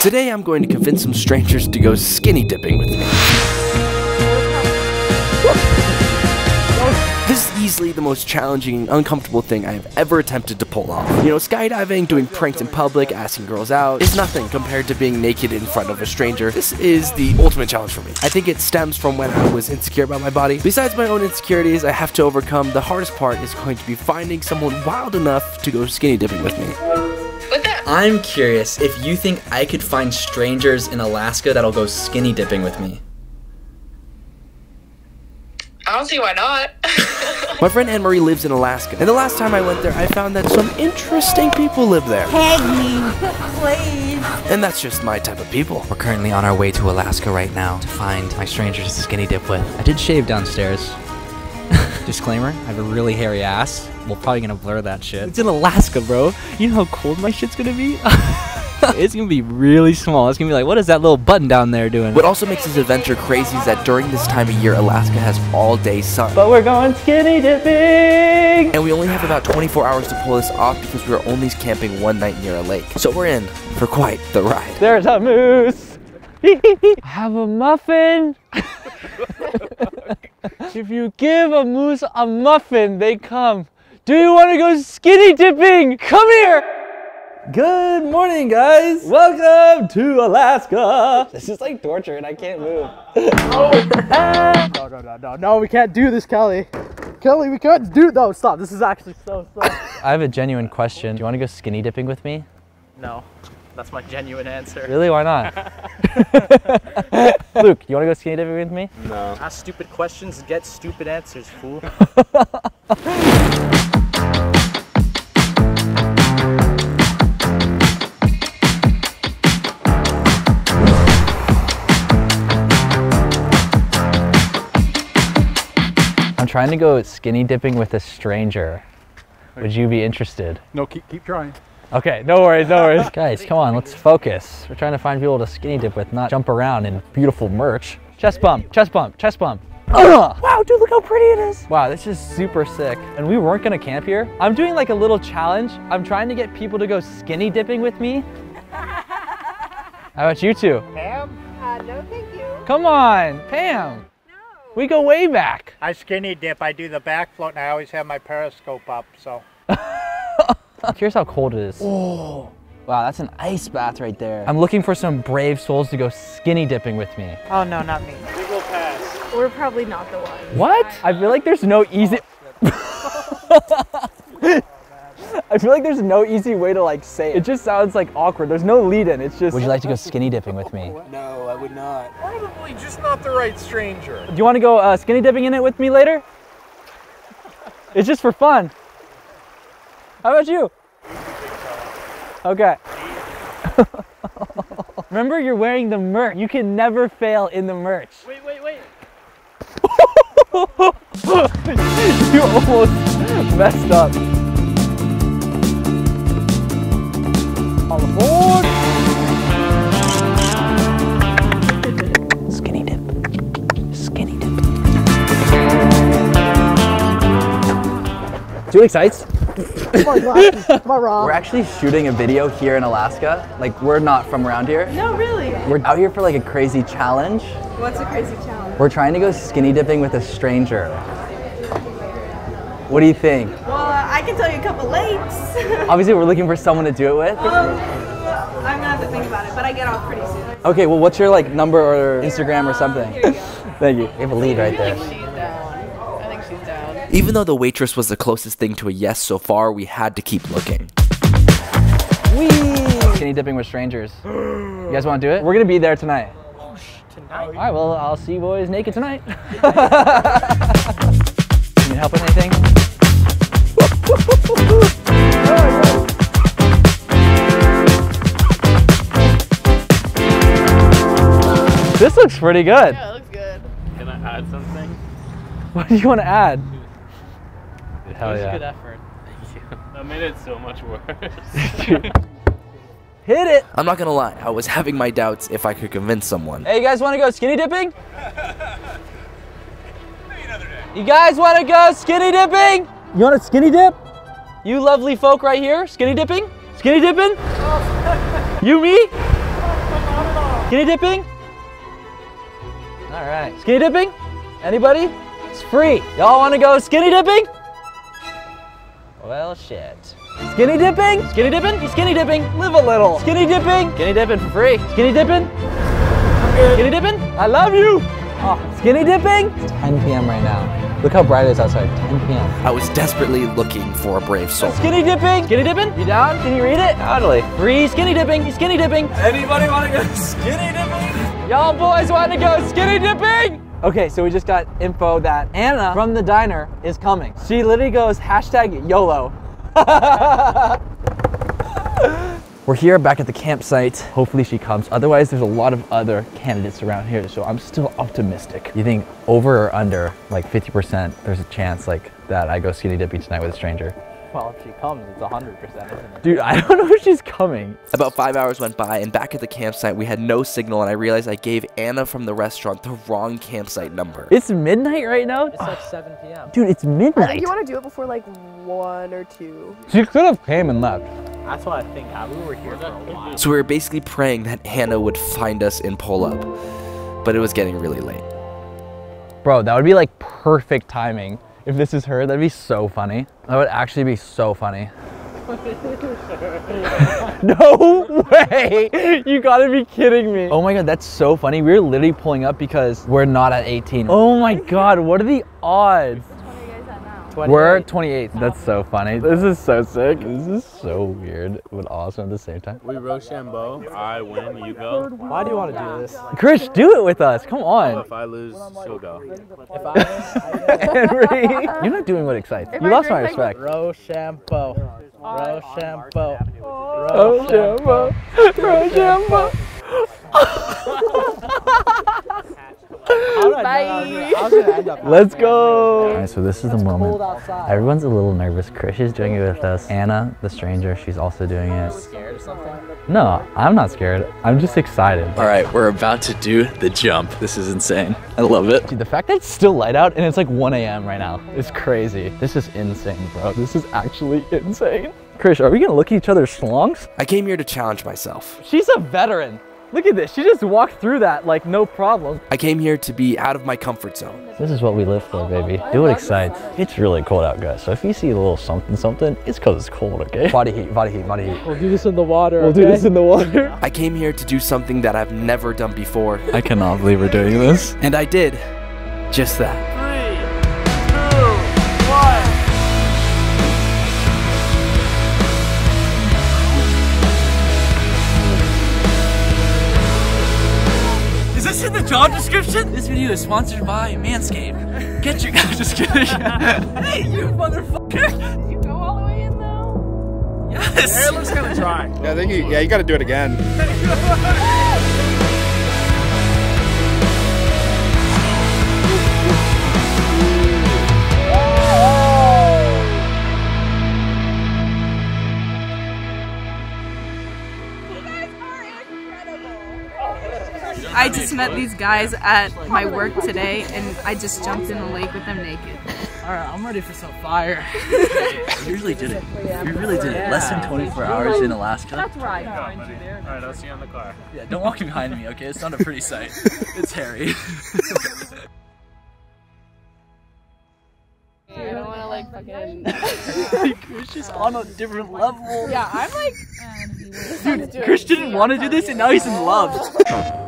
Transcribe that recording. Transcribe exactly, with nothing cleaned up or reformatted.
Today I'm going to convince some strangers to go skinny dipping with me. This is easily the most challenging and uncomfortable thing I have ever attempted to pull off. You know, skydiving, doing pranks in public, asking girls out is nothing compared to being naked in front of a stranger. This is the ultimate challenge for me. I think it stems from when I was insecure about my body. Besides my own insecurities I have to overcome, the hardest part is going to be finding someone wild enough to go skinny dipping with me. I'm curious if you think I could find strangers in Alaska that'll go skinny dipping with me. I don't see why not. My friend Anne Marie lives in Alaska, and the last time I went there I found that some interesting people live there. Tag me, please. And that's just my type of people. We're currently on our way to Alaska right now to find my strangers to skinny dip with. I did shave downstairs. Disclaimer, I have a really hairy ass. We're probably gonna blur that shit. It's in Alaska, bro. You know how cold my shit's gonna be? It's gonna be really small. It's gonna be like, what is that little button down there doing? What also makes this adventure crazy is that during this time of year, Alaska has all day sun. But we're going skinny dipping! And we only have about twenty-four hours to pull this off because we're only camping one night near a lake. So we're in for quite the ride. There's a moose! I have a muffin! If you give a moose a muffin, they come. Do you want to go skinny dipping? Come here! Good morning, guys! Welcome to Alaska! This is like torture and I can't move. Oh. No, no, no, no, no, we can't do this, Kelly. Kelly, we can't do- No, stop, this is actually so, so. I have a genuine question. Do you want to go skinny dipping with me? No. That's my genuine answer. Really? Why not? Luke, you want to go skinny dipping with me? No. Ask stupid questions, get stupid answers, fool. I'm trying to go skinny dipping with a stranger. Would you be interested? No, keep, keep trying. Okay, no worries, no worries. Guys, come on, let's focus. We're trying to find people to skinny dip with, not jump around in beautiful merch. Chest bump, chest bump, chest bump. Ugh! Wow, dude, look how pretty it is. Wow, this is super sick. And we weren't gonna camp here. I'm doing like a little challenge. I'm trying to get people to go skinny dipping with me. How about you two? Pam? Uh, no, thank you. Come on, Pam. No. We go way back. I skinny dip, I do the back float, and I always have my periscope up, so. Here's how cold it is. Oh, wow, that's an ice bath right there. I'm looking for some brave souls to go skinny dipping with me. Oh no, not me. We will pass. We're probably not the ones. What? I feel like there's no easy... I feel like there's no easy way to like say it. It just sounds like awkward. There's no lead in, it's just... Would you like to go skinny dipping with me? No, I would not. Probably just not the right stranger. Do you want to go uh, skinny dipping in it with me later? It's just for fun. How about you? Okay. Remember, you're wearing the merch. You can never fail in the merch. Wait, wait, wait. You almost messed up. All aboard. Skinny dip. Skinny dip. Two excites. My glasses, my wrong. We're actually shooting a video here in Alaska. Like, we're not from around here. No, really? We're out here for like a crazy challenge. What's a crazy challenge? We're trying to go skinny dipping with a stranger. What do you think? Well, uh, I can tell you a couple lakes. Obviously, we're looking for someone to do it with. Um, I'm gonna have to think about it, but I get off pretty soon. Okay, well, what's your like number or Instagram or something? Here you go. Thank you. You have a lead right there. Even though the waitress was the closest thing to a yes so far, we had to keep looking. Whee! Skinny dipping with strangers. You guys want to do it? We're going to be there tonight. Oh, sh tonight? All right, well, I'll see you boys naked tonight. Can you help with anything? This looks pretty good. Yeah, it looks good. Can I add something? What do you want to add? Hell yeah. Good effort. Thank you. That made it so much worse. Hit it! I'm not gonna lie, I was having my doubts if I could convince someone. Hey, you guys wanna go skinny dipping? Maybe another day. You guys wanna go skinny dipping? You wanna skinny dip? You lovely folk right here, skinny dipping? Skinny dipping? You, me? Skinny dipping? All right, skinny dipping? Anybody? It's free. Y'all wanna go skinny dipping? Well, shit. Skinny dipping? Skinny dipping? You skinny dipping? Live a little. Skinny dipping? Skinny dipping for free. Skinny dipping? Skinny dipping? I love you. Oh, skinny dipping? It's ten p m right now. Look how bright it is outside, ten p m I was desperately looking for a brave soul. Skinny dipping! Skinny dipping? You down? Can you read it? Totally. Free skinny dipping, skinny dipping. Anybody wanna go skinny dipping? Y'all boys wanna go skinny dipping? Okay, so we just got info that Anna from the diner is coming. She literally goes, hashtag YOLO. We're here back at the campsite. Hopefully she comes. Otherwise, there's a lot of other candidates around here, so I'm still optimistic. You think over or under, like fifty percent, there's a chance like that I go skinny dipping tonight with a stranger? Well, if she comes, it's one hundred percent, isn't it? Dude, I don't know if she's coming. About five hours went by, and back at the campsite, we had no signal, and I realized I gave Anna from the restaurant the wrong campsite number. It's midnight right now? It's like seven p m Dude, it's midnight. I think you want to do it before like one or two. She could have came and left. That's what I think. We were here for a while. So we were basically praying that Hannah would find us and pull up, but it was getting really late. Bro, that would be like perfect timing. If this is her, that'd be so funny. That would actually be so funny. No way! You gotta be kidding me. Oh my god, that's so funny. We were literally pulling up because we're not at eighteen. Oh my god, what are the odds? twenty-eight. We're twenty-eight. That's so funny. This is so sick. This is so weird, but awesome at the same time. We Rochambeau. I win, you go. Why do you want to do this? Krish, do it with us. Come on. Well, if I lose, she'll go. If I Henry, you're not doing what excites. You lost my respect. Rochambeau. Rochambeau. Rochambeau. Rochambeau. Bye. Let's go. Alright, so this is the moment. Everyone's a little nervous. Krish is doing it with us. Anna, the stranger, she's also doing it. Scared or something? No, I'm not scared. I'm just excited. Alright, we're about to do the jump. This is insane. I love it. Dude, the fact that it's still light out and it's like one a m right now is crazy. This is insane, bro. This is actually insane. Krish, are we gonna look at each other's schlongs? I came here to challenge myself. She's a veteran. Look at this, she just walked through that like no problem. I came here to be out of my comfort zone. This is what we live for, baby. Do what excites. It's really cold out, guys. So if you see a little something something, it's because it's cold, okay? Body heat, body heat, body heat. We'll do this in the water, We'll okay? do this in the water. I came here to do something that I've never done before. I cannot believe we're doing this. And I did just that. Job description? This video is sponsored by Manscaped. Get your guys just kidding. Hey, you motherfucker! Did you go all the way in though? Yes! Hair looks kinda dry. Yeah, I think you yeah, you gotta do it again. I just met these guys at my work today, and I just jumped in the lake with them naked. All right, I'm ready for some fire. You really did it. You really did it. Less than twenty-four hours in Alaska. That's right. All right, I'll see you on the car. Yeah, don't walk behind me, okay? It's not a pretty sight. It's hairy. I don't want to like fucking. Krish is on a different level. Yeah, I'm like. Dude, Krish didn't want to do this, and now he's in love.